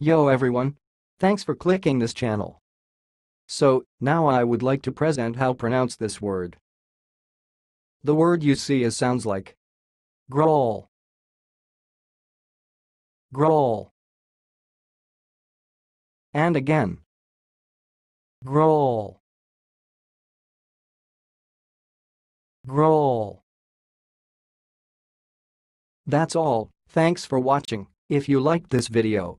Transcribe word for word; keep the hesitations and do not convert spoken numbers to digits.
Yo everyone! Thanks for clicking this channel. So, now I would like to present how pronounce this word. The word you see is sounds like Graul. Graul. And again. Graul. Graul. That's all, thanks for watching. If you liked this video,